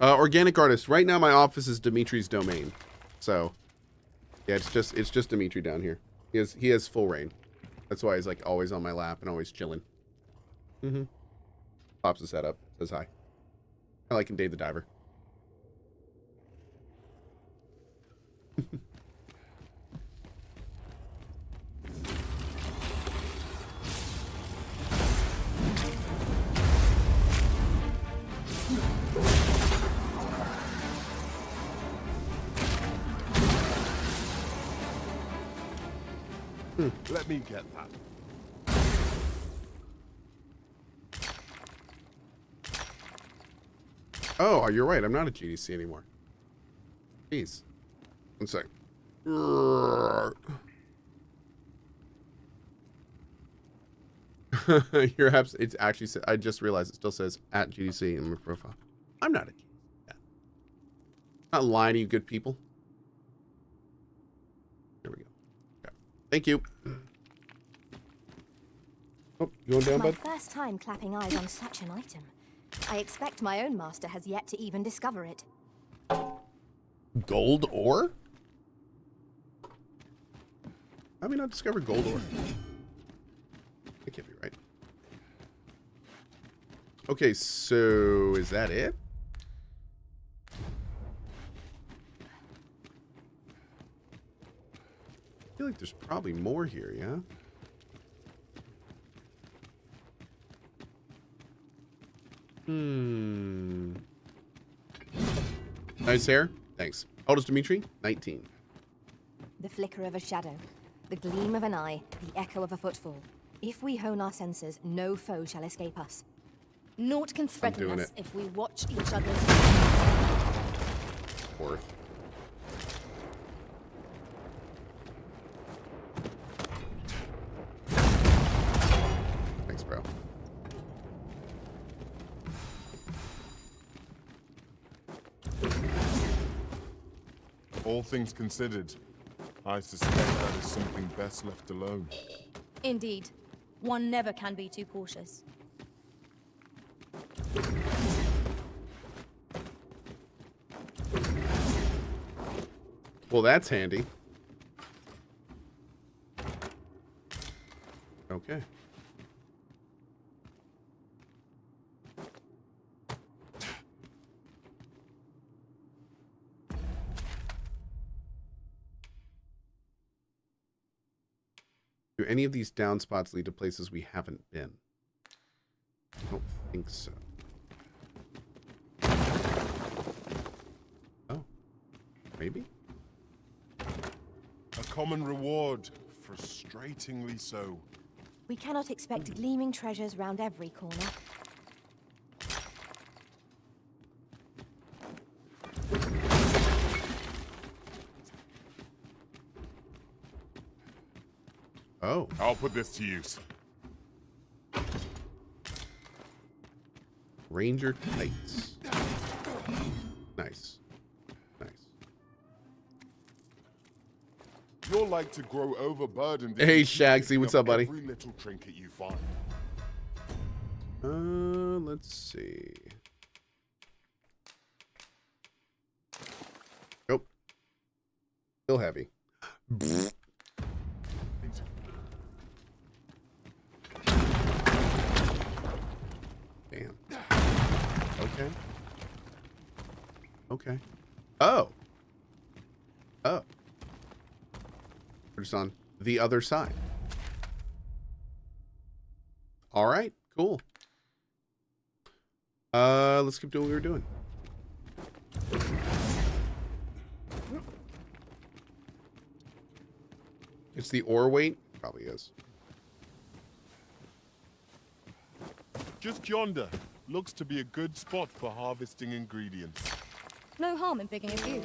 Organic artist. Right now my office is Dimitri's domain. So yeah, it's just Dimitri down here. He has full reign. That's why he's like always on my lap and always chilling. Mm-hmm. Pops his head up, says hi. I like him, Dave the Diver. Let me get that. Oh, you're right. I'm not a GDC anymore. Jeez. One sec. Your apps, it's actually, I just realized it still says at GDC in my profile. I'm not a GDC. Yeah. Not lying to you good people. There we go. Okay. Thank you. Oh, you going down, bud? It's my first time clapping eyes on such an item. I expect my own master has yet to even discover it. Gold ore? How have we not discovered gold ore? That can't be right. Okay, so is that it? I feel like there's probably more here, yeah? Hmm. Nice hair. Thanks. How old is Dimitri? 19. The flicker of a shadow, the gleam of an eye, the echo of a footfall. If we hone our senses, no foe shall escape us. Naught can threaten us if we watch each other's. Worth. Thanks, bro. All things considered, I suspect that is something best left alone. Indeed. One never can be too cautious. Well, that's handy. Okay. Do any of these down spots lead to places we haven't been? I don't think so. Oh, maybe? A common reward, frustratingly so. We cannot expect gleaming treasures round every corner. Oh. I'll put this to use. Ranger tights. Nice. Nice. You'll like to grow overburdened. Hey, Shagsy, what's up, buddy? Every little trinket you find. Let's see. Nope. Still heavy. Okay. Okay. Oh. Oh. We're just on the other side. All right. Cool. Let's keep doing what we were doing. It's the ore weight. Probably is. Just yonder. Looks to be a good spot for harvesting ingredients. No harm in picking a few.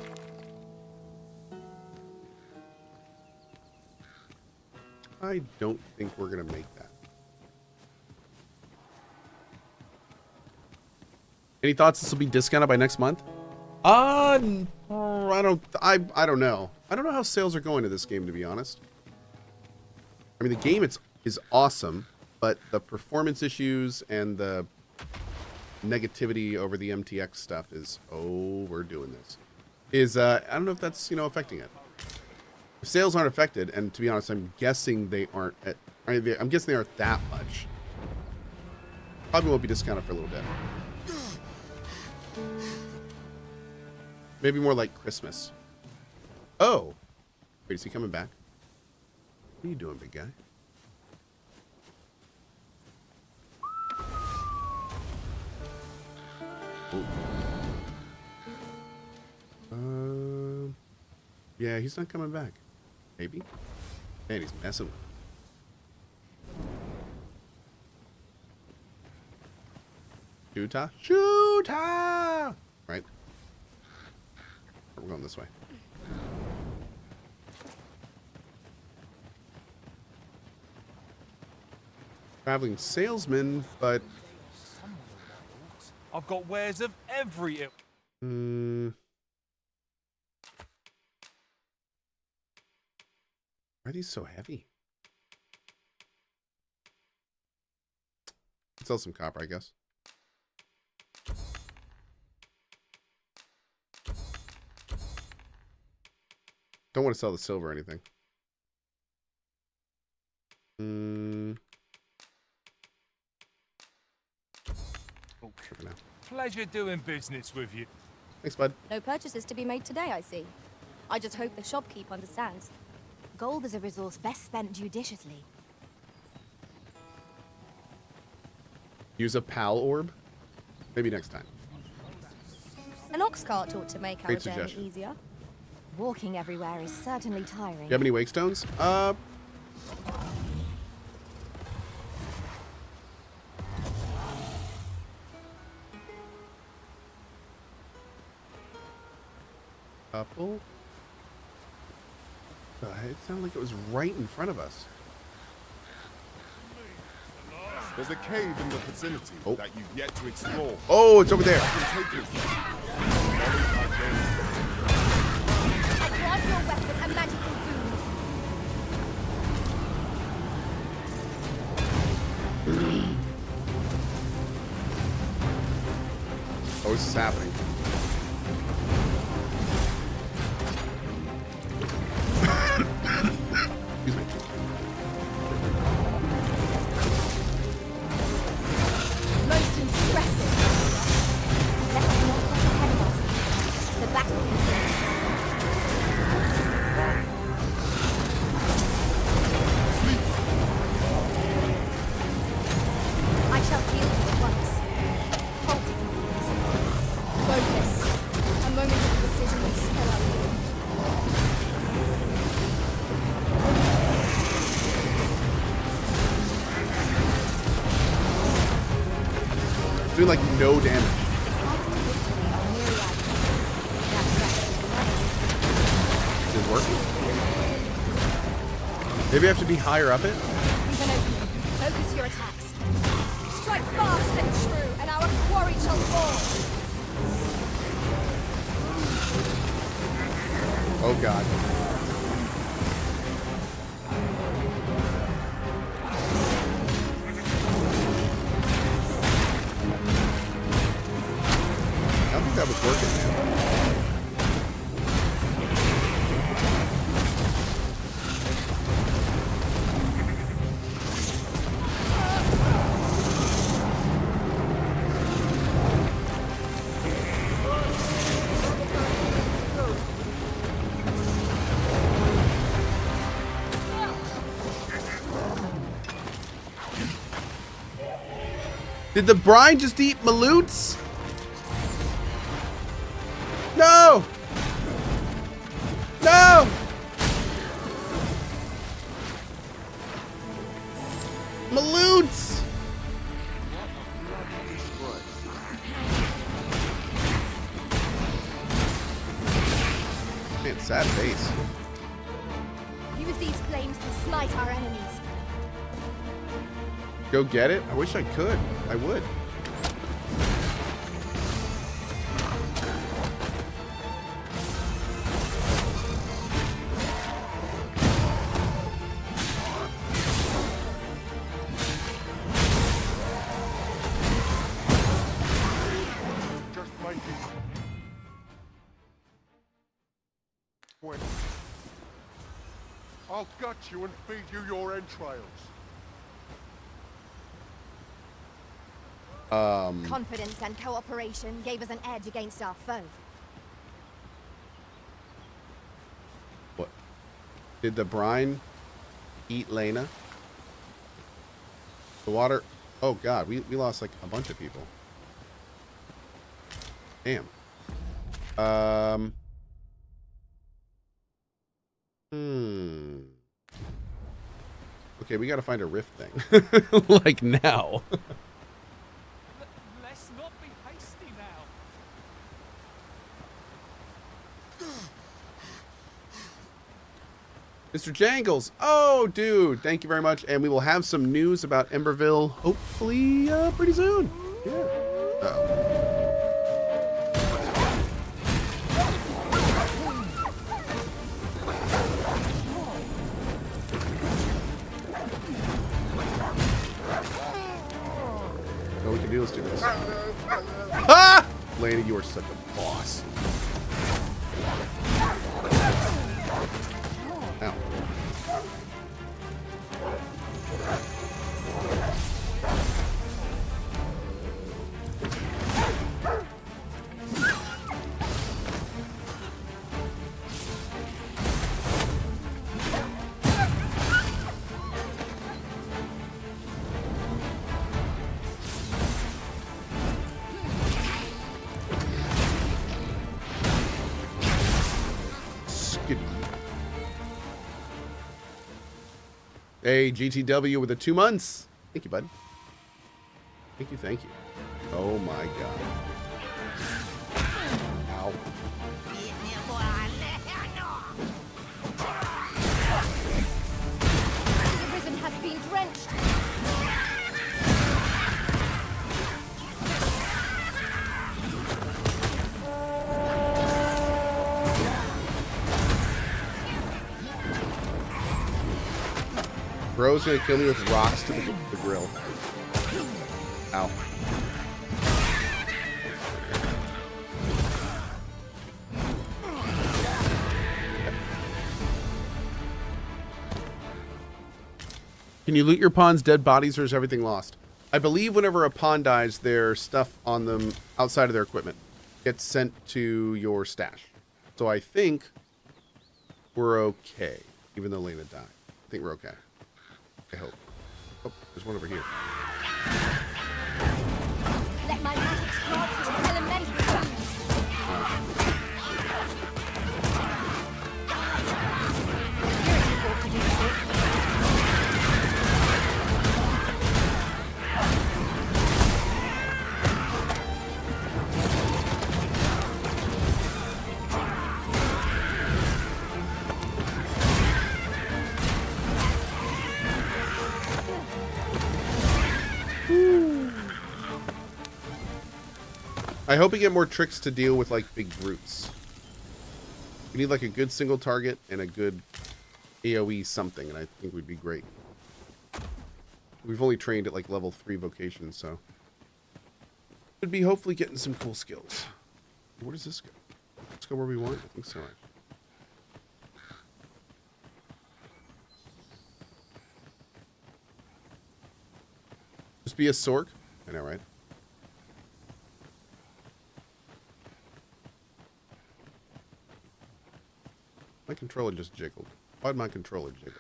I don't think we're gonna make that. Any thoughts this will be discounted by next month? I don't know. I don't know how sales are going to this game, to be honest. I mean, the game is awesome, but the performance issues and the negativity over the MTX stuff is, oh, we're doing this, is I don't know if that's, you know, affecting it. If sales aren't affected, and to be honest, I'm guessing they aren't at, I'm guessing they aren't that much. Probably won't be discounted for a little bit. Maybe more like Christmas. Oh, wait, is he coming back? What are you doing, big guy? Yeah, he's not coming back. Maybe. Man, he's messing with me. Shooter? Shooter! Right. We're going this way. Traveling salesman, but... I've got wares of every... Why are these so heavy? Let's sell some copper, I guess. Don't want to sell the silver or anything. Okay. Pleasure doing business with you. Thanks, bud. No purchases to be made today, I see. I just hope the shopkeep understands. Gold is a resource best spent judiciously. Use a pal orb? Maybe next time. An ox cart ought to make our journey easier. Walking everywhere is certainly tiring. Do you have any wake stones? Couple. It sounded like it was right in front of us. There's a cave in the vicinity that you've yet to explore. Oh, it's over there. Oh, this is happening. Like no damage. Is it working? Maybe I have to be higher up it? Focus your attacks. Strike fast and true, and our quarry shall fall. Oh god. Did the bride just eat maloots? No! No! Maloots! Man, sad face. Use these flames to smite our enemies. Go get it? I wish I could. I would. Wait. I'll gut you and feed you your entrails. Confidence and cooperation gave us an edge against our foe. What? Did the brine eat Lena? The water... Oh god, we lost like a bunch of people. Damn. Okay, we gotta find a rift thing. Like now. Let's not be hasty now. Mr. Jangles! Oh, dude! Thank you very much. And we will have some news about Emberville, hopefully, pretty soon. Yeah. Uh-oh. Let's do this. Ah! Lana, you are such a boss. Ow. Hey, GTW with the 2 months. Thank you, bud. Thank you, thank you. Oh my god. Ow. The prison has been drenched. Bro's gonna kill me with rocks to the grill. Ow. Can you loot your pawn's dead bodies, or is everything lost? I believe whenever a pawn dies, their stuff on them outside of their equipment gets sent to your stash. So I think we're okay, even though Lena died. I think we're okay. I hope. Oh, there's one over here. Let my magic spark to elementary I hope we get more tricks to deal with, like, big brutes. We need, like, a good single target and a good AoE something, and I think we'd be great. We've only trained at, like, level 3 vocation, so... We'd be hopefully getting some cool skills. Where does this go? Let's go where we want? I think so. Just be a Sork? I know, right? My controller just jiggled. Why'd my controller jiggle?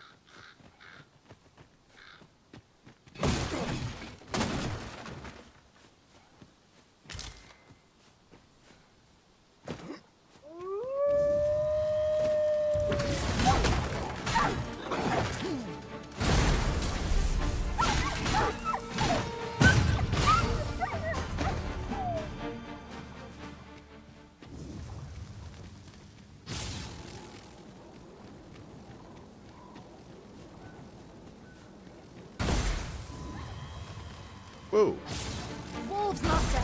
Whoa. Wolves, master.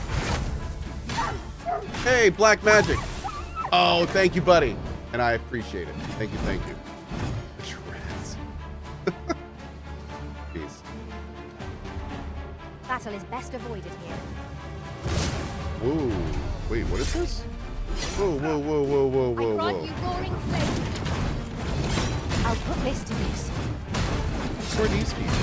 Hey, black magic. Oh, thank you, buddy. And I appreciate it. Thank you, thank you. Rats. Peace. Battle is best avoided here. Ooh. Wait, what is this? Whoa, whoa, whoa, whoa, whoa, whoa, whoa. I brought you roaring flame. I'll put this to use. Where are these people?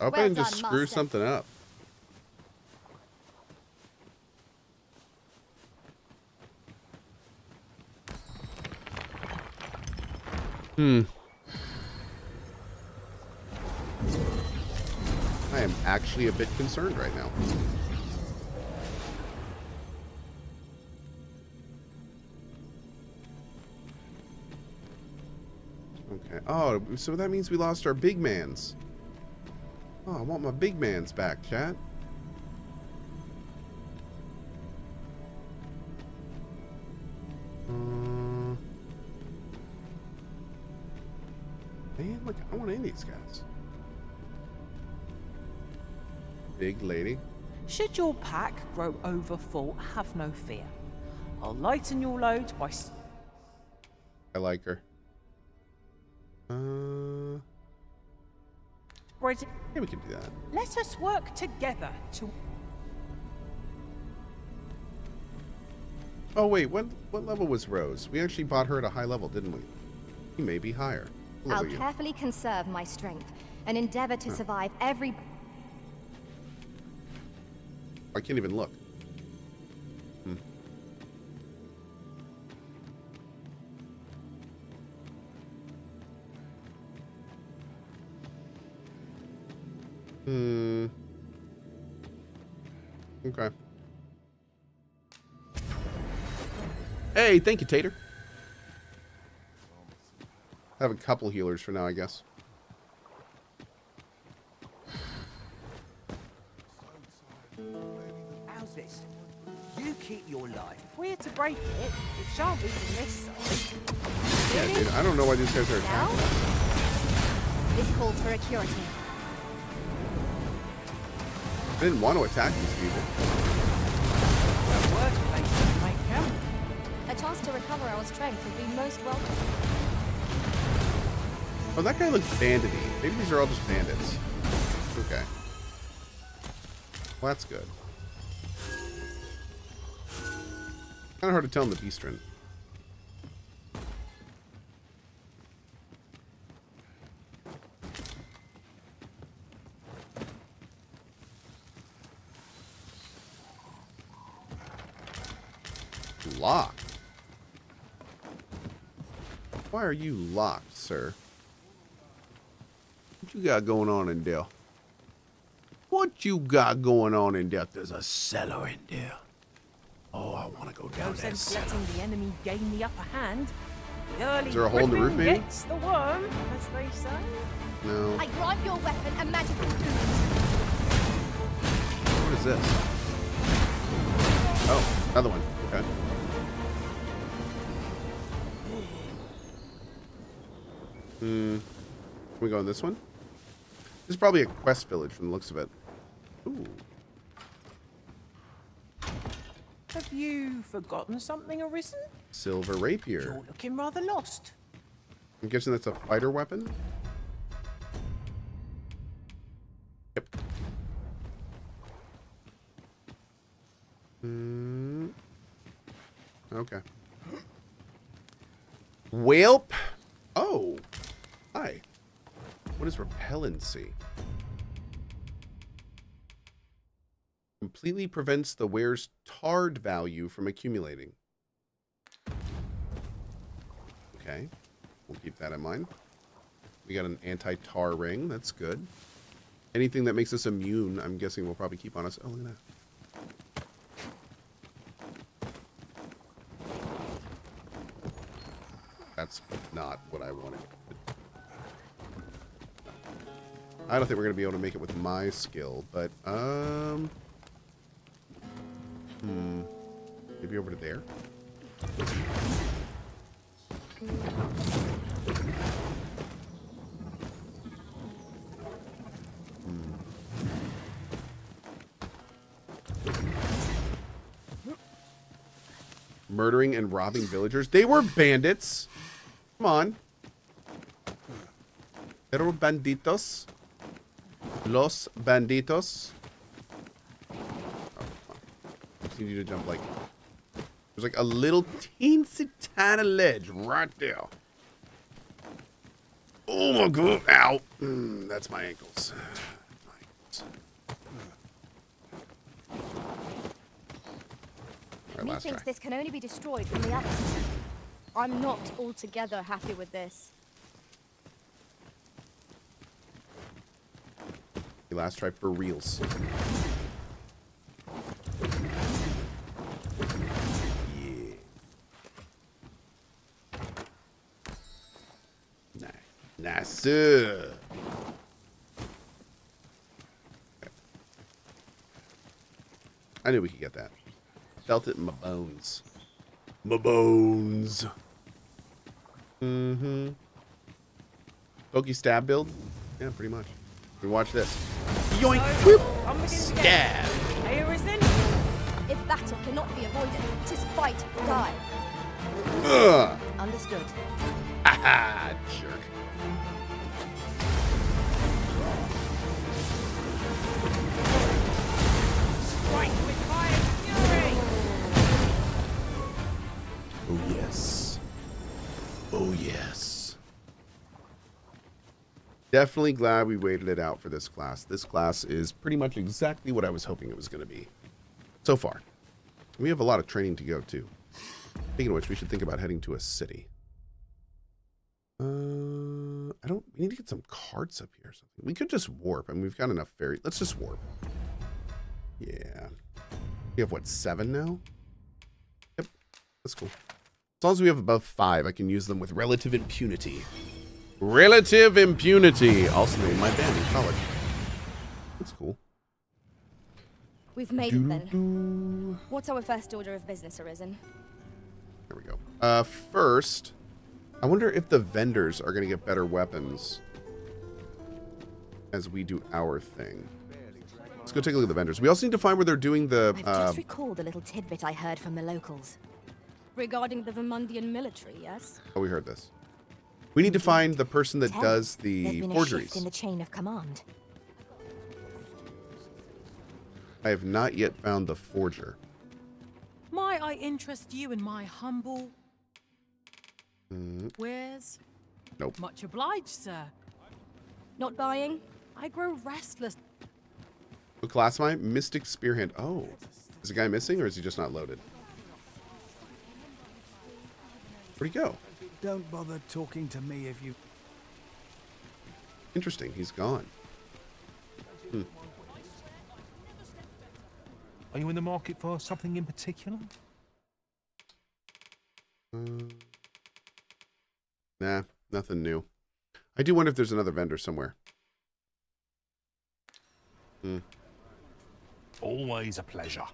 I hope I can just screw something up. I am actually a bit concerned right now. Okay. Oh, so that means we lost our big mans. Oh, I want my big man's back, chat. Man, look, I want any of these guys. Big lady. Should your pack grow over full, have no fear. I'll lighten your load by... I like her. Yeah, we can do that. Let us work together to... Oh, wait. What level was Rose? We actually bought her at a high level, didn't we? She may be higher. I'll carefully conserve my strength and endeavor to survive every... I can't even look. Okay. Hey, thank you, Tater. I have a couple healers for now, I guess. How's this? You keep your life. We're to break it. It shall be from this side. Yeah, dude, I don't know why these guys are attacking us. This calls for a cure team. I didn't want to attack these people. A chance to recover our strength would be most welcome. Oh, that guy looks bandity. Maybe these are all just bandits. Okay. Well, that's good. Kind of hard to tell in the Beastrand. Locked? Why are you locked, sir? What you got going on in there? What you got going on in there? There's a cellar in there. Oh, I want to go down there. Letting the enemy gain the upper hand. Is there a hole in the roof, maybe? Gets the worm, as they say. No. I grab your weapon and magical boot. What is this? Oh, another one. Okay. Can we go on this one? This is probably a quest village from the looks of it. Ooh. Have you forgotten something, Arisen? Silver rapier. You're looking rather lost. I'm guessing that's a fighter weapon? Yep. Okay. Welp. Oh. Hi. What is repellency? Completely prevents the wearer's tard value from accumulating. Okay. We'll keep that in mind. We got an anti-tar ring. That's good. Anything that makes us immune, I'm guessing we'll probably keep on us. Oh, look at that. That's not what I wanted. I don't think we're going to be able to make it with my skill, but Maybe over to there? Murdering and robbing villagers. They were bandits. Come on. They were banditos. Los banditos. Oh, I just need you to jump like... There's like a little teensy tiny ledge right there. Oh my god. Ow. That's my ankles. He thinks this can only be destroyed from the others. I'm not altogether happy with this. The last try for reals. Yeah. Nah. Nah, sir. I knew we could get that. Felt it in my bones. My bones. Mm-hmm. Pokey stab build? Yeah, pretty much. We watch this. Yoink! Whoop! Stab! Are you Arisen? If battle cannot be avoided, tis fight or die. Ugh. Understood. Haha, jerk. Strike with fire! Oh yes. Oh yes. Definitely glad we waited it out for this class. This class is pretty much exactly what I was hoping it was going to be. So far. We have a lot of training to go to. Speaking of which, we should think about heading to a city. We need to get some carts up here or something. We could just warp. I mean, we've got enough ferry. Let's just warp. Yeah. We have what, 7 now? Yep. That's cool. As long as we have above 5, I can use them with relative impunity. Relative impunity! Also named my band in college. That's cool. We've made it then. What's our first order of business, Arisen? There we go. First, I wonder if the vendors are going to get better weapons as we do our thing. Let's go take a look at the vendors. We also need to find where they're doing the... I've just recalled a little tidbit I heard from the locals. Regarding the Vermundian military, yes? Oh, we heard this. We need to find the person that does the forgeries. In the chain of command. I have not yet found the forger. Might I interest you in my humble... wares? Nope. Much obliged, sir. Not buying? I grow restless. What class am I? Mystic Spearhand. Oh. Is the guy missing or is he just not loaded? Where'd he go? Don't bother talking to me if you... Interesting, he's gone. Are you in the market for something in particular? Nah, nothing new. I do wonder if there's another vendor somewhere. Always a pleasure.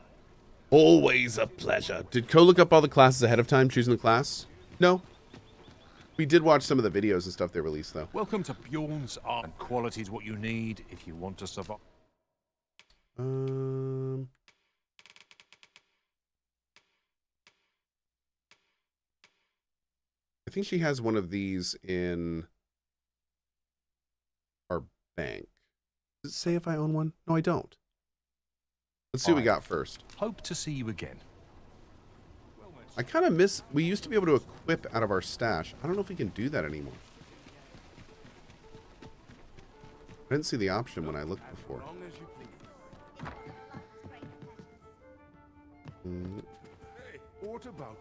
Always a pleasure. Did Ko look up all the classes ahead of time, choosing the class? No. We did watch some of the videos and stuff they released, though. Welcome to Bjorn's Art. And quality is what you need if you want to survive. I think she has one of these in our bank. Does it say if I own one? No, I don't. Let's see what we got first. Hope to see you again. I kind of miss... We used to be able to equip out of our stash. I don't know if we can do that anymore. I didn't see the option when I looked before.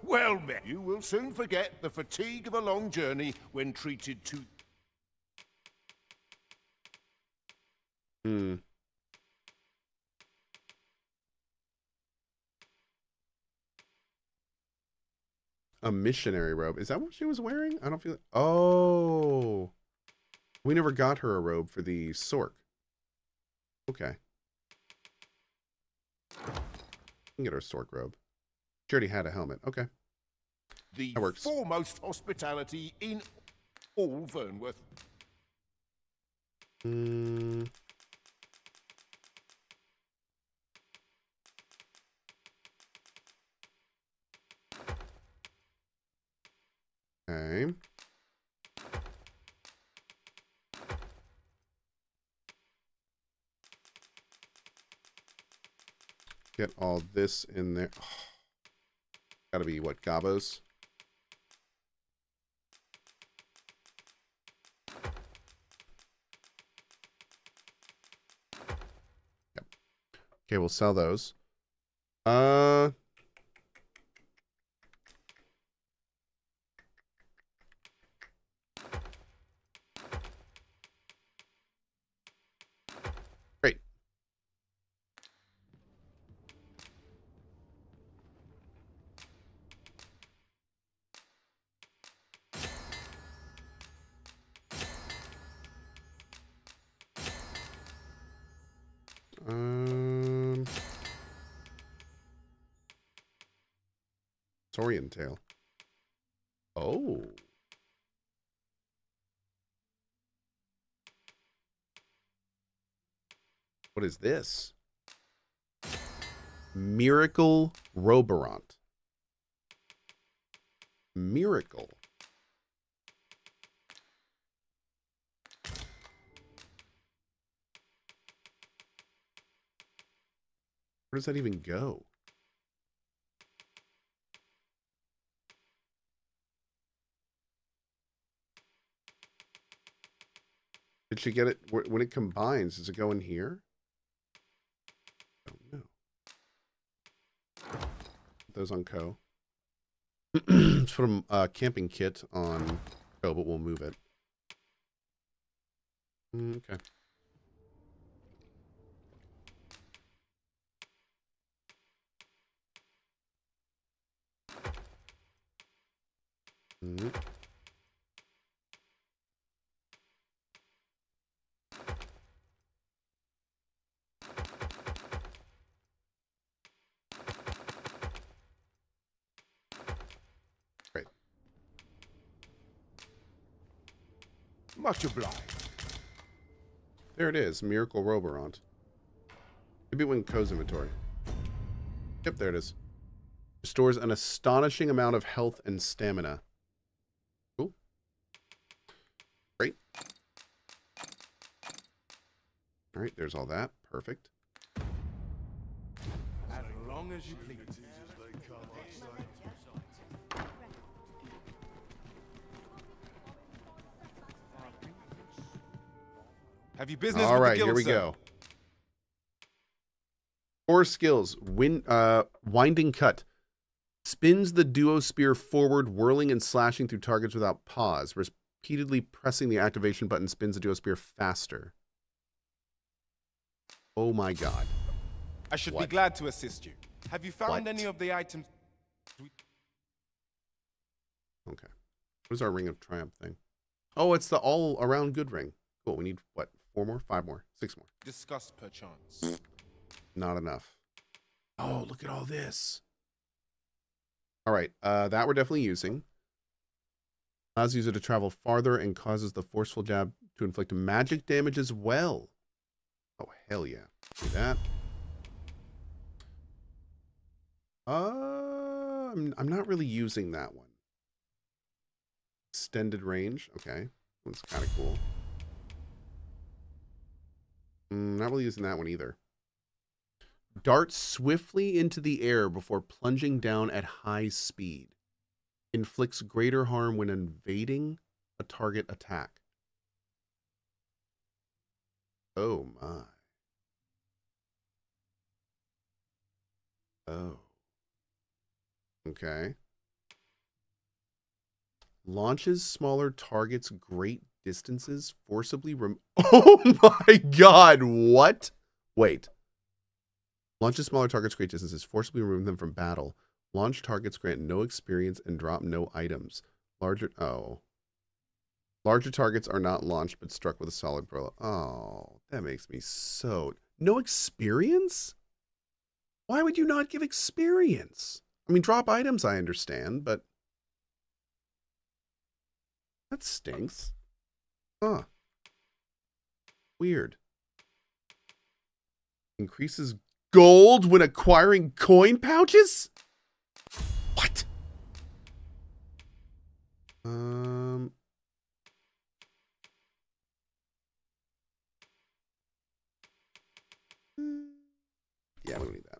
Well, men, you will soon forget the fatigue of a long journey when treated to... A missionary robe. Is that what she was wearing? I don't feel... Oh. We never got her a robe for the Sork. Okay. can get her Sork robe. She already had a helmet. Okay. The foremost hospitality in all Vernworth. Okay. Get all this in there. Oh. Gotta be, what, gobos? Yep. Okay, we'll sell those. Saurian tail. Oh. What is this? Miracle Roborant. Miracle. Where does that even go? Did she get it when it combines? Does it go in here? I don't know. Put those on Co. Let's put a camping kit on Co, but we'll move it. Okay. Great. Much obliged. There it is, Miracle Roborant. Maybe when Co's inventory. Yep, there it is. Restores an astonishing amount of health and stamina. Great. All right, there's all that. Perfect. As long as you please. Have you business? All right, with the guild, here we go. Core skills. Winding cut. Spins the duo spear forward, whirling and slashing through targets without pause. Repeatedly pressing the activation button spins the duo spear faster. Oh my god. I should be glad to assist you. Have you found any of the items? Okay. What is our Ring of Triumph thing? Oh, it's the all around good ring. Cool. We need what? 4 more? 5 more? 6 more? Discussed perchance. Not enough. Oh, look at all this. All right. That we're definitely using. Allows the user to travel farther and causes the forceful jab to inflict magic damage as well. Oh, hell yeah. Do that. I'm not really using that one. Extended range. Okay. One's kind of cool. Not really using that one either. Dart swiftly into the air before plunging down at high speed. Inflicts greater harm when evading a target attack. Oh my. Oh. Okay. Launches smaller targets great distances, forcibly Oh my god, what? Wait. Launches smaller targets great distances, forcibly remove them from battle. Launch targets grant no experience and drop no items. Larger targets are not launched but struck with a solid blow. Oh, that makes me so... No experience? Why would you not give experience? I mean, drop items, I understand, but... That stinks. Huh. Weird. Increases gold when acquiring coin pouches? What? Yeah, we don't need that.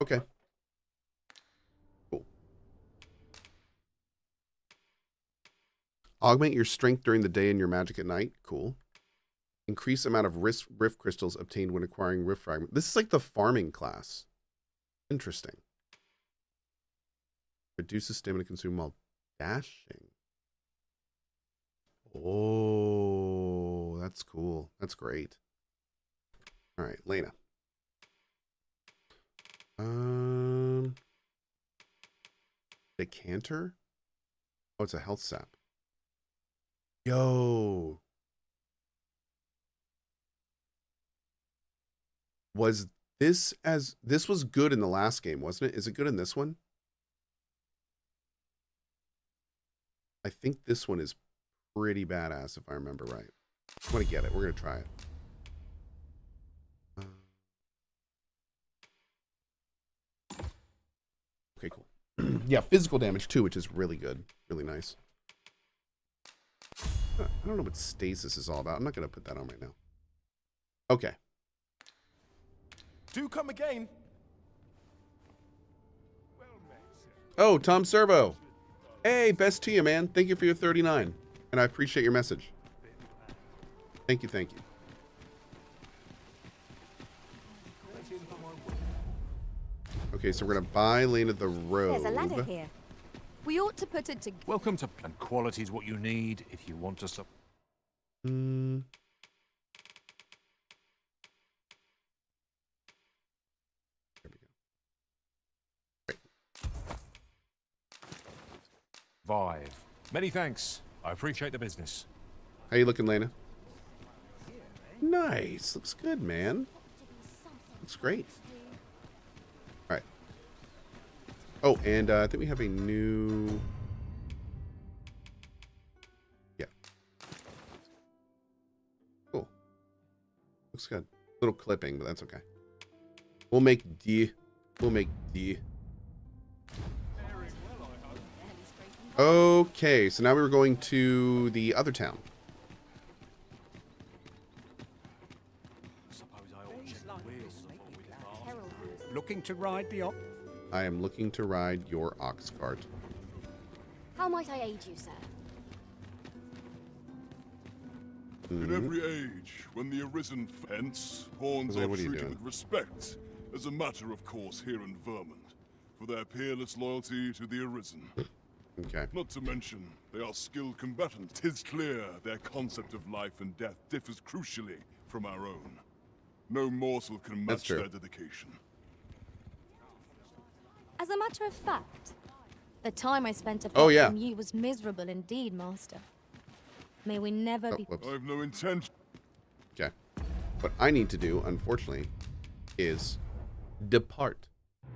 Okay. Cool. Augment your strength during the day and your magic at night. Cool. Increase amount of rift crystals obtained when acquiring rift fragments. This is like the farming class. Interesting. Reduces stamina consumed while dashing. Oh, that's cool. That's great. All right, Lena. Decanter? Oh, it's a health sap. Yo. Was this as... This was good in the last game, wasn't it? Is it good in this one? I think this one is pretty badass, if I remember right. I want to get it. We're going to try it. Okay, cool. Yeah, physical damage too, which is really good. Really nice. I don't know what stasis is all about. I'm not going to put that on right now. Okay. Do come again. Oh, Tom Servo. Hey, best to you, man. Thank you for your 39. And I appreciate your message. Thank you, thank you. Okay, so we're gonna buy Lena the road. There's a ladder here. We ought to put it together. Welcome to and quality is what you need if you want to stop. There we go. Great. Vive. Many thanks. I appreciate the business. How you looking, Lena? Nice. Looks good, man. Looks great. Oh, and I think we have a new... Yeah. Cool. Looks good. Little clipping, but that's okay. We'll make D. We'll make D. Okay, so now we were going to the other town. Looking to ride the op... I am looking to ride your ox cart. How might I aid you, sir? In every age, when the Arisen fence, horns are treated with respect, as a matter of course here in Vermund, for their peerless loyalty to the Arisen. Okay. Not to mention, they are skilled combatants. 'Tis clear their concept of life and death differs crucially from our own. No morsel can match their dedication. As a matter of fact, the time I spent apart from you was miserable indeed, Master. May we never be... Whoops. I have no intention. Okay. What I need to do, unfortunately, is depart.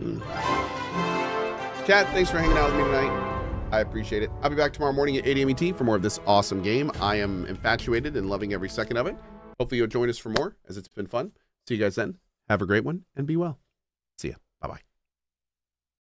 Chat, thanks for hanging out with me tonight. I appreciate it. I'll be back tomorrow morning at 8 a.m. ET for more of this awesome game. I am infatuated and loving every second of it. Hopefully you'll join us for more, as it's been fun. See you guys then. Have a great one, and be well. See ya. Bye-bye.